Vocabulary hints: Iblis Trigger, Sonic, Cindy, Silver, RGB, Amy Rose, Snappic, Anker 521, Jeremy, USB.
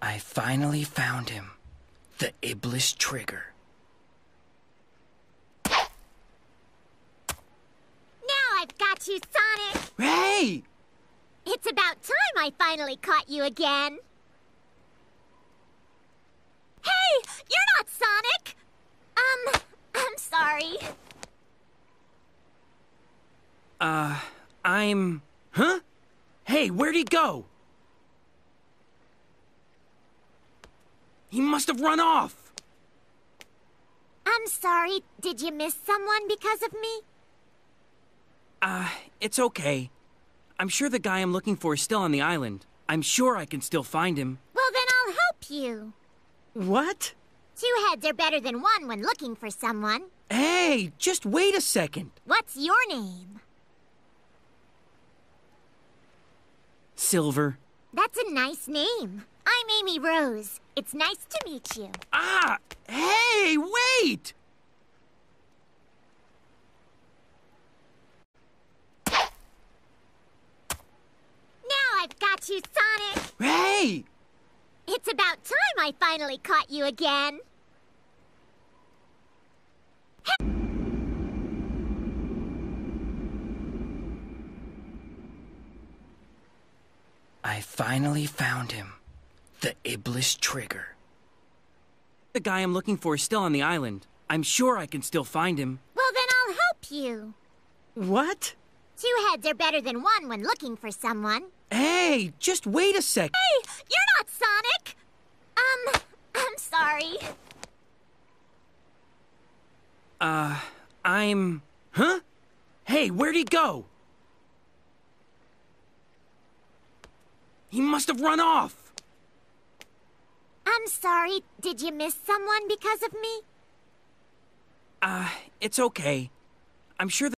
I finally found him. The Iblis Trigger. Now I've got you, Sonic! Hey! It's about time I finally caught you again. Hey! You're not Sonic! I'm sorry. Huh? Hey, where'd he go? He must have run off! I'm sorry, did you miss someone because of me? It's okay. I'm sure the guy I'm looking for is still on the island. I'm sure I can still find him. Well, then I'll help you. What? Two heads are better than one when looking for someone. Hey, just wait a second. What's your name? Silver. That's a nice name. I'm Amy Rose. It's nice to meet you. Ah! Hey, wait! Now I've got you, Sonic! Hey! It's about time I finally caught you again. Hey! I finally found him. The Iblis Trigger. The guy I'm looking for is still on the island. I'm sure I can still find him. Well, then I'll help you. What? Two heads are better than one when looking for someone. Hey, just wait a sec. Hey, you're not Sonic! I'm sorry. Huh? Hey, where'd he go? He must have run off! I'm sorry, did you miss someone because of me? It's okay. I'm sure that